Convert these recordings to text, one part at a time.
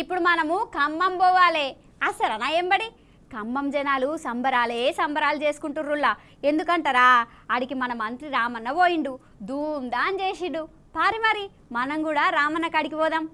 ఇప్పుడు మనము ఖమ్మం పోవాలి. అసలనా ఎంబడి ఖమ్మం జనాలు సంబరాలు చేసుకుంటుర్రులా. ఎందుకంటారా, ఆడికి మన మంత్రి రామన్న పోయిండు, ధూమ్ధాన్ చేసిండు. పారి మరి మనం కూడా రామన్న కాడికి పోదాం.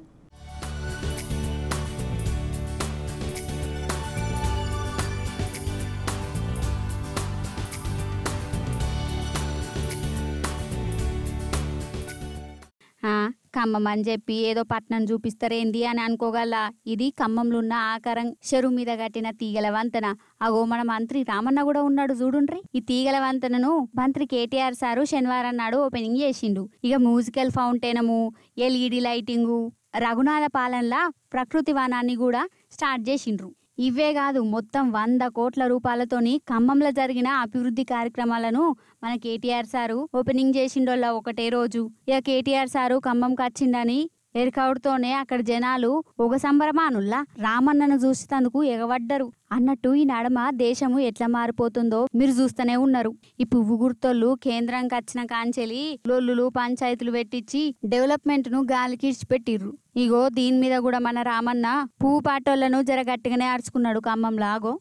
ఖమ్మం అని చెప్పి ఏదో పట్నం చూపిస్తారేంది అని అనుకోగల. ఇది ఖమ్మంలో ఉన్న ఆకారం చెరువు మీద కట్టిన తీగల వంతెన. అగో మన మంత్రి రామన్న కూడా ఉన్నాడు చూడుండ్రి. ఈ తీగల వంతెనను మంత్రి కేటీఆర్ సారు శనివారం నాడు ఓపెనింగ్ చేసిండు. ఇక మ్యూజికల్ ఫౌంటైనము, ఎల్ఈడి లైటింగు, రఘునాథ పాలనలా ప్రకృతి వనాన్ని కూడా స్టార్ట్ చేసిండ్రు. ఇవే కాదు, మొత్తం 100 కోట్ల రూపాయలతోని ఖమ్మంలో జరిగిన అభివృద్ధి కార్యక్రమాలను మన కేటీఆర్ సారు ఓపెనింగ్ చేసిండోళ్ళ ఒకటే రోజు. ఇక కేటీఆర్ సారు ఖమ్మంకి వచ్చిందని ఎరికవుడుతోనే అక్కడ జనాలు ఒక సంబరమానుల్లా రామన్నను చూసేందుకు ఎగబడ్డరు. అన్నట్టు ఈ నడమ దేశము ఎట్లా మారిపోతుందో మీరు చూస్తూనే ఉన్నారు. ఈ పువ్వు గుర్తోళ్ళు కేంద్రానికి వచ్చిన కాంచెలి లొల్లులు పంచాయతీలు పెట్టించి డెవలప్మెంట్ ను గాలికిడ్చి పెట్టిర్రు. ఇగో దీని మీద కూడా మన రామన్న పువ్వు పాటోళ్లను జర గట్టిగానే అరుచుకున్నాడు. ఖమ్మంలాగో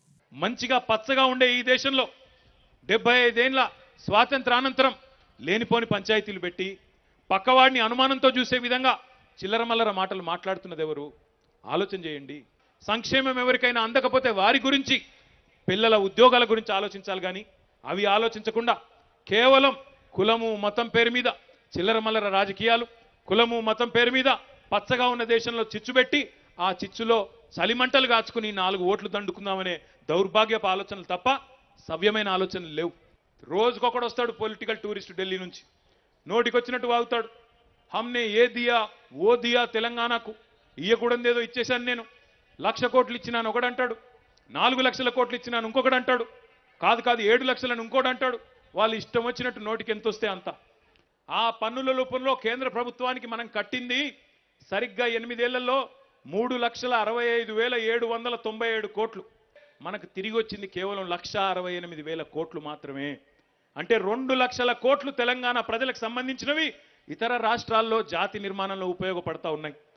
మంచిగా పచ్చగా ఉండే ఈ దేశంలో 75 ఏళ్ల స్వాతంత్రానంతరం లేనిపోని పంచాయతీలు పెట్టి పక్కవాడిని అనుమానంతో చూసే విధంగా చిల్లరమల్లర మాటలు మాట్లాడుతున్నది ఎవరు? ఆలోచన చేయండి. సంక్షేమం ఎవరికైనా అందకపోతే వారి గురించి, పిల్లల ఉద్యోగాల గురించి ఆలోచించాలి. కానీ అవి ఆలోచించకుండా కేవలం కులము మతం పేరు మీద చిల్లరమల్లర రాజకీయాలు, కులము మతం పేరు మీద పచ్చగా ఉన్న దేశంలో చిచ్చుబెట్టి ఆ చిచ్చులో చలిమంటలు కాచుకుని 4 ఓట్లు దండుకుందామనే దౌర్భాగ్యపు ఆలోచనలు తప్ప సవ్యమైన ఆలోచనలు లేవు. రోజుకొకడు వస్తాడు పొలిటికల్ టూరిస్ట్ ఢిల్లీ నుంచి, నోటికొచ్చినట్టు వాగుతాడు. హమ్నే ఏ దియా ఓ దియా తెలంగాణకు, ఇయ్యకూడదేదో ఇచ్చేశాను నేను, 1,00,000 కోట్లు ఇచ్చినాను ఒకడు అంటాడు, 4 లక్షల కోట్లు ఇచ్చినాను ఇంకొకడు అంటాడు, కాదు 7 లక్షలను ఇంకోటి అంటాడు. వాళ్ళు ఇష్టం వచ్చినట్టు నోటికి ఎంత వస్తే అంత. ఆ పన్నుల లోపంలో కేంద్ర ప్రభుత్వానికి మనం కట్టింది సరిగ్గా 8 ఏళ్లలో 3,65,797 కోట్లు. మనకు తిరిగి వచ్చింది కేవలం 1,68,000 కోట్లు మాత్రమే. అంటే 2 లక్షల కోట్లు తెలంగాణ ప్రజలకు సంబంధించినవి ఇతర రాష్ట్రాల్లో జాతి నిర్మాణంలో ఉపయోగపడతా ఉన్నాయి.